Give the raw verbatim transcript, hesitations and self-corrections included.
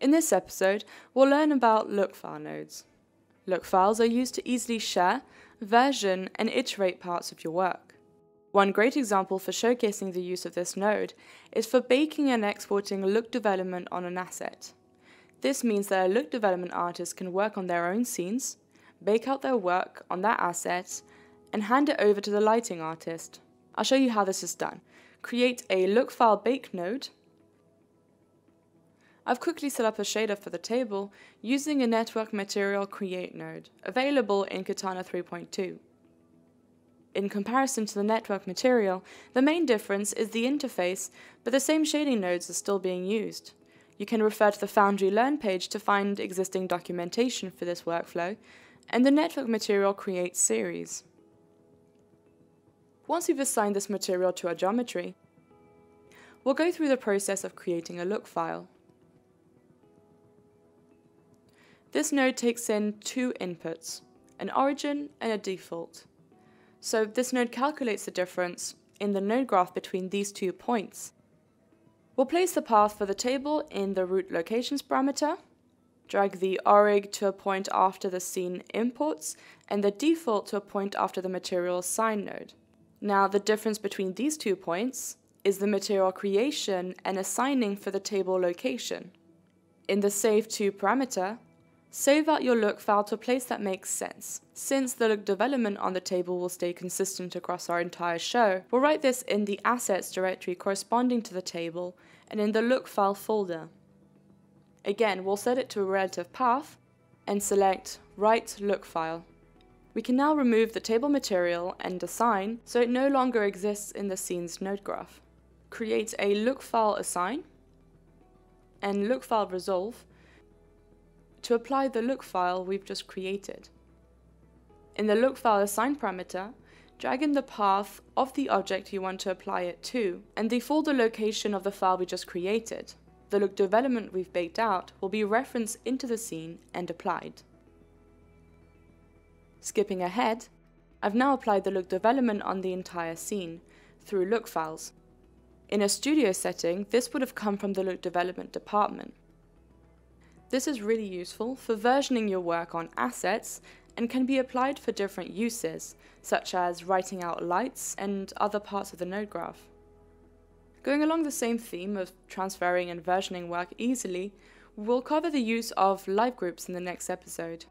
In this episode, we'll learn about LookFile nodes. LookFiles are used to easily share, version, and iterate parts of your work. One great example for showcasing the use of this node is for baking and exporting Look development on an asset. This means that a Look development artist can work on their own scenes, bake out their work on that asset, and hand it over to the lighting artist. I'll show you how this is done. Create a LookFileBake node. I've quickly set up a shader for the table using a NetworkMaterialCreate node, available in Katana three point two. In comparison to the network material, the main difference is the interface, but the same shading nodes are still being used. You can refer to the Foundry Learn page to find existing documentation for this workflow, and the NetworkMaterialCreate series. Once we've assigned this material to our geometry, we'll go through the process of creating a look file. This node takes in two inputs, an origin and a default. So this node calculates the difference in the node graph between these two points. We'll place the path for the table in the root locations parameter, drag the orig to a point after the scene imports, and the default to a point after the material assign node. Now the difference between these two points is the material creation and assigning for the table location. In the save to parameter, save out your look file to a place that makes sense. Since the look development on the table will stay consistent across our entire show, we'll write this in the assets directory corresponding to the table and in the look file folder. Again, we'll set it to a relative path and select Write Look File. We can now remove the table material and assign so it no longer exists in the scene's node graph. Create a LookFileAssign and LookFileResolve to apply the look file we've just created. In the LookFileAssign parameter, drag in the path of the object you want to apply it to and the folder location of the file we just created. The look development we've baked out will be referenced into the scene and applied. Skipping ahead, I've now applied the look development on the entire scene through look files. In a studio setting, this would have come from the look development department. This is really useful for versioning your work on assets and can be applied for different uses, such as writing out lights and other parts of the node graph. Going along the same theme of transferring and versioning work easily, we'll cover the use of live groups in the next episode.